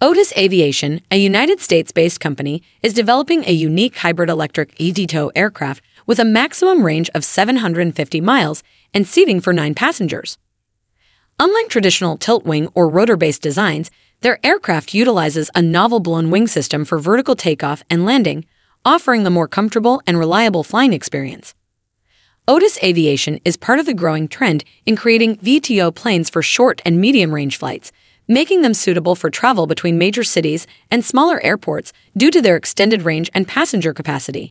Odys Aviation, a United States-based company, is developing a unique hybrid electric eVTOL aircraft with a maximum range of 750 miles and seating for 9 passengers. Unlike traditional tilt-wing or rotor-based designs, their aircraft utilizes a novel blown wing system for vertical takeoff and landing, offering a more comfortable and reliable flying experience. Odys Aviation is part of the growing trend in creating VTO planes for short and medium-range flights, making them suitable for travel between major cities and smaller airports due to their extended range and passenger capacity.